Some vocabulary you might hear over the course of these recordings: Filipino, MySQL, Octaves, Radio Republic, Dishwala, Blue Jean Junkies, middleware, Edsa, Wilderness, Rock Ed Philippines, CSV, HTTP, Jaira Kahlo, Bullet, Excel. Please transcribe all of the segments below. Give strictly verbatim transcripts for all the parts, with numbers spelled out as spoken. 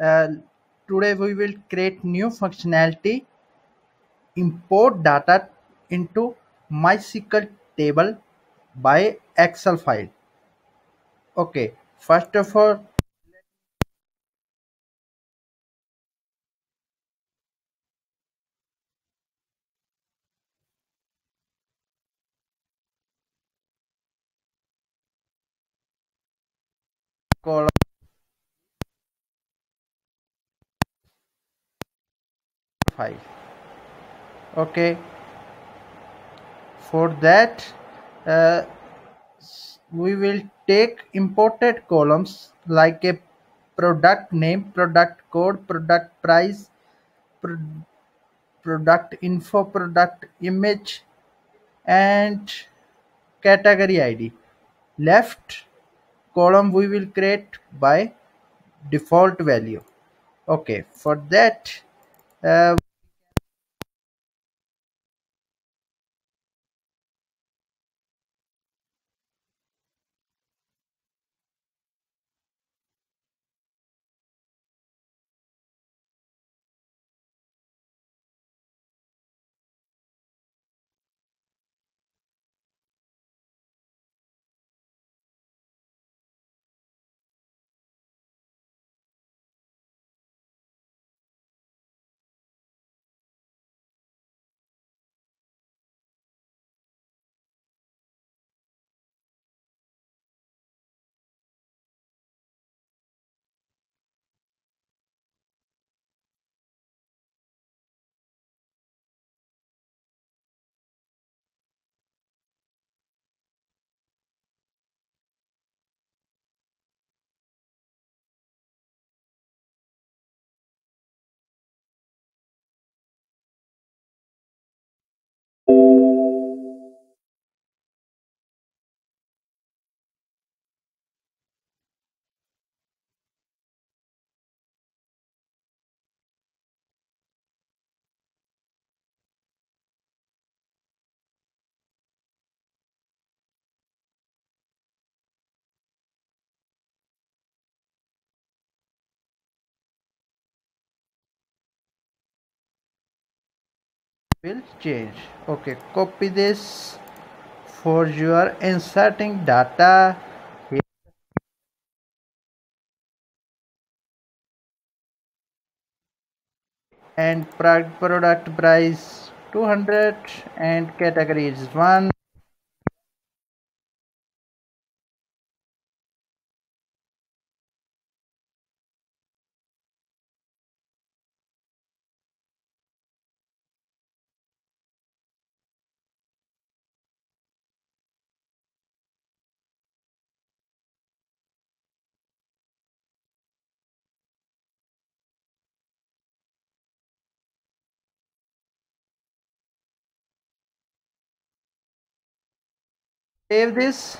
uh, today we will create new functionality, import data into MySQL table by Excel file. Okay, first of all, column file. Okay, for that uh, we will take imported columns like a product name, product code, product price, pro product info, product image, and category I D. Left column we will create by default value. Okay, for that uh, will change. Okay, copy this for your inserting data. And product price two hundred and category is one. Save this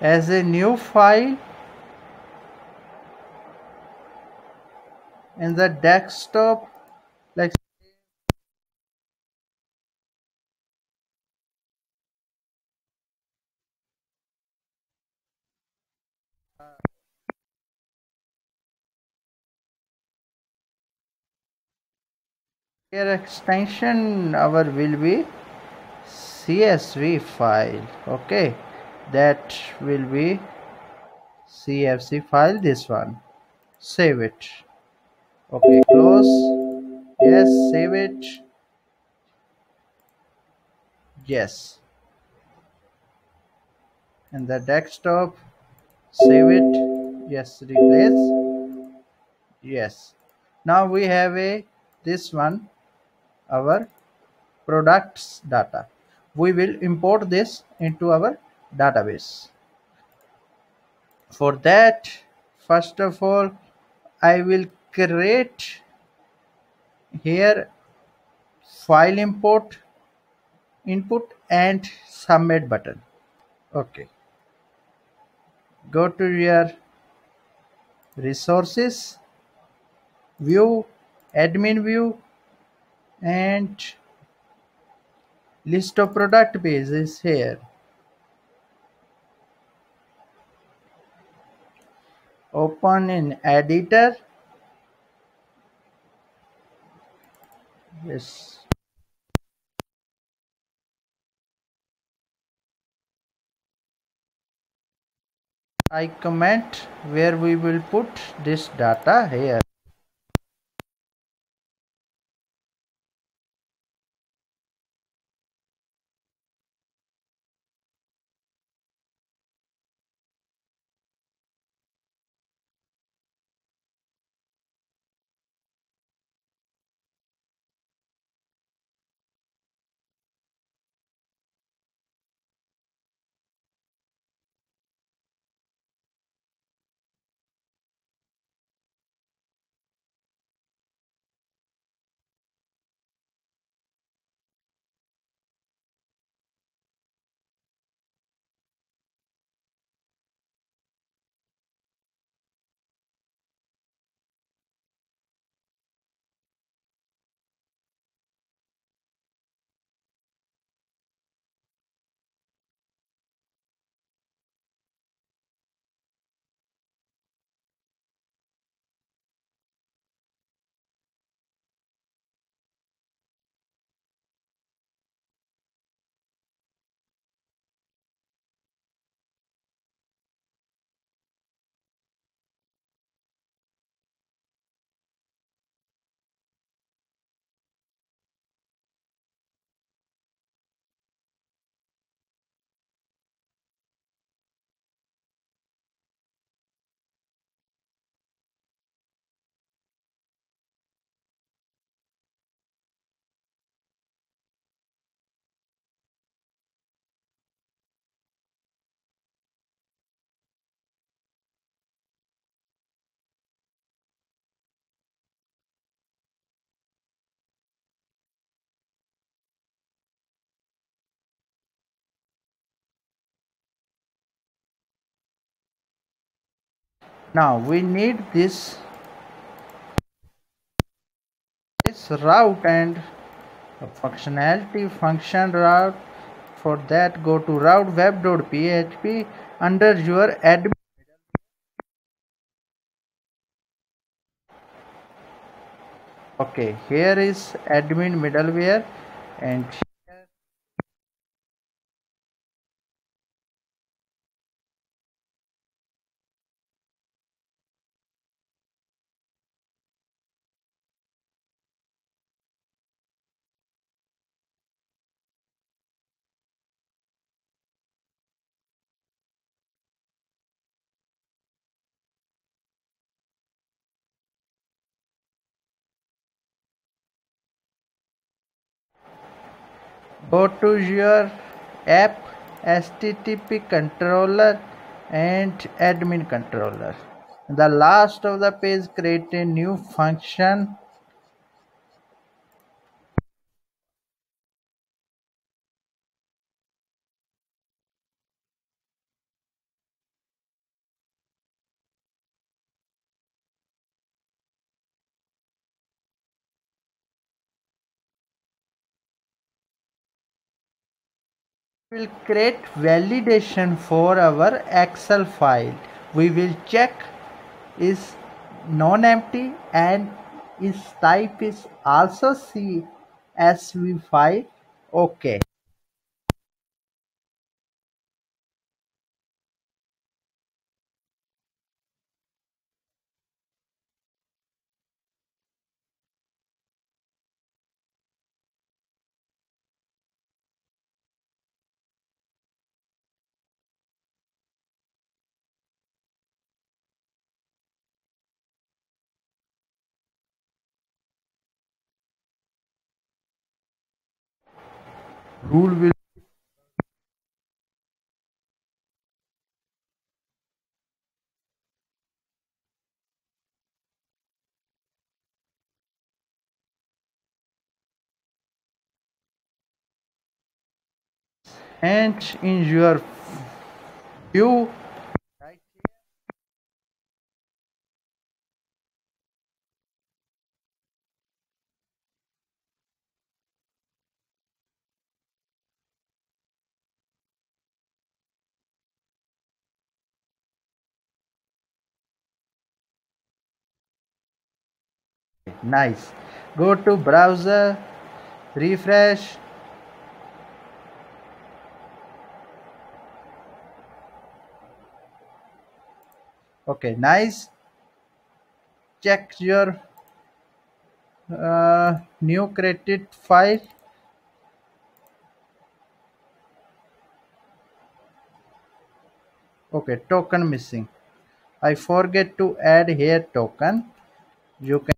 as a new file in the desktop. Like here extension our will be C S V file. Okay, that will be C S V file, this one. Save it. Okay, close. Yes, save it. Yes, and the desktop. Save it. Yes, replace. Yes, now we have a this one, our products data. We will import this into our database. For that, first of all, I will create here file import, input and submit button. Okay, go to your resources, view, admin view, and list of product page is here. open in editor. Yes. I comment where we will put this data here. Now we need this, this route and functionality function route. For that, go to route web.php under your admin. Okay, here is admin middleware and go to your app H T T P controller and admin controller. The last of the page, create a new function. Will create validation for our Excel file. We will check is non-empty and its type is also C S V file. Okay. Rule will and in your view right here. Nice. Go to browser, refresh. Okay, nice. Check your uh, new created file. Okay, token missing. I forget to add here token. You can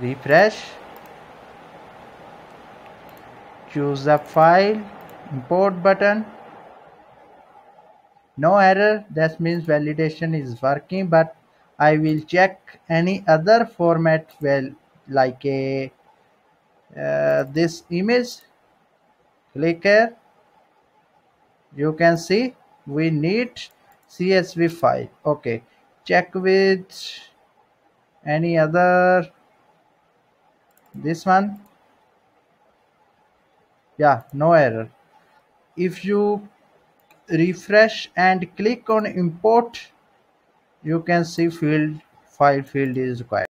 refresh, choose the file, import button. No error, that means validation is working, but I will check any other format, well, like a uh, this image. Click here. You can see we need C S V file. Okay, check with any other, this one. Yeah, no error. If you refresh and click on import, you can see field file field is required.